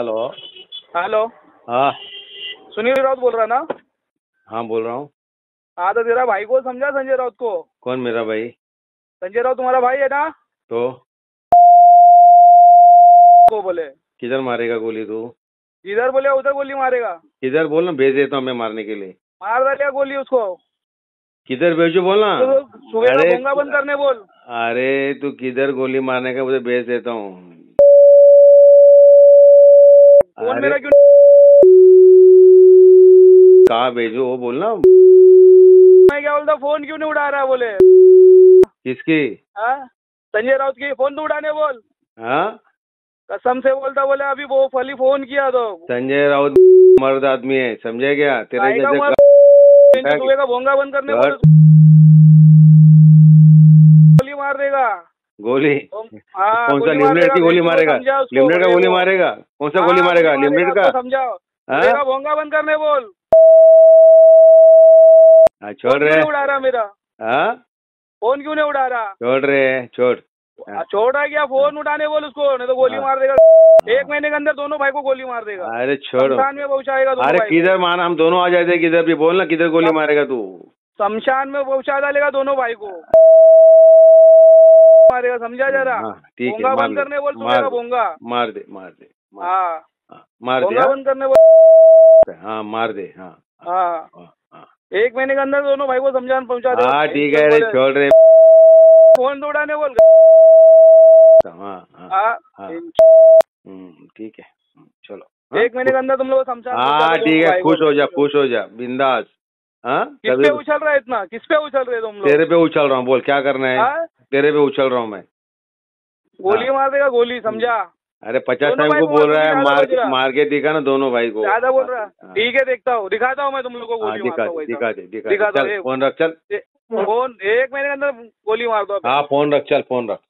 Hello hello, हाँ सुनील राउत बोल रहा ना? हाँ बोल रहा हूँ। हाँ तो तेरा भाई को समझा, संजय राउत को। कौन मेरा भाई? संजय राउत तुम्हारा भाई है ना? तो को बोले किधर मारेगा गोली? तू जिधर बोले उधर गोली मारेगा। किधर बोलना? भेज देता हूँ मैं मारने के लिए। मार डालिया गोली उसको। किधर भेजू बोलना? सुबह का भोंगा बंद करने बोल। अरे तू किधर गोली मारने का? मुझे भेज देता हूँ। फोन मेरा क्यों? कहाँ भेजू वो बोलना। मैं क्या बोलता, फोन क्यों नहीं उड़ा रहा? बोले किसकी? संजय राउत की। फोन तो उड़ाने बोल। हाँ कसम से बोलता, बोले अभी वो फली फोन किया तो। संजय राउत मर्द आदमी है, समझे क्या? तेरे जैसे का भोंगा बंद करने बोल। गोली मार देगा। गोली कौन सा? लिमिटेड की गोली मारेगा? लिमिटेड का गोली मारेगा? कौन सा गोली मारेगा? लिमिटेड का। समझाओ, भोंगा बंद करने बोल। छोड़ रहे उड़ा रहा मेरा। फोन क्यों नहीं उड़ा रहा? छोड़ रहे छोड़ छोड़ा क्या? फोन उठाने बोल उसको, नहीं तो गोली मार देगा। एक महीने के अंदर दोनों भाई को गोली मार देगा। अरे छोड़ो, शमशान में पहुंचाएगा। अरे किधर माना, हम दोनों आ जाते किधर भी। बोलना किधर गोली मारेगा तू? शमशान में पहुंचा डालेगा दोनों भाई को, मारेगा। समझा जा रहा? भोंगा बंद करने बोल। तुम्हारा भोंगा मार दे, मार दे। हाँ मार दे, बंद करने बोल। हाँ मार दे। हाँ एक महीने के अंदर दोनों भाई को समझान पहुंचा दे। हाँ ठीक है, छोड़ रहे। फोन उड़ाने बोल। ठीक है चलो। एक महीने के अंदर तुम लोग समझान। हाँ ठीक है, खुश हो जा, खुश हो जा, बिंदास। हाँ किस पे उछल रहा है इतना? किस पे उछल रहे तुम लोग? तेरे पे उछल रहा हूँ बोल, क्या करना है? तेरे पे उछल रहा हूँ मैं। गोली मार देगा गोली, समझा? अरे 50 टाइम को बोल रहा है, मार के दिखा ना दोनों भाई को। ज्यादा बोल रहा है। ठीक है देखता हूँ, दिखाता हूँ मैं तुम लोगों को गोली। दिखा दे। फोन रख, चल फोन। एक महीने के अंदर गोली मार दो। हाँ फोन रख, चल फोन रख।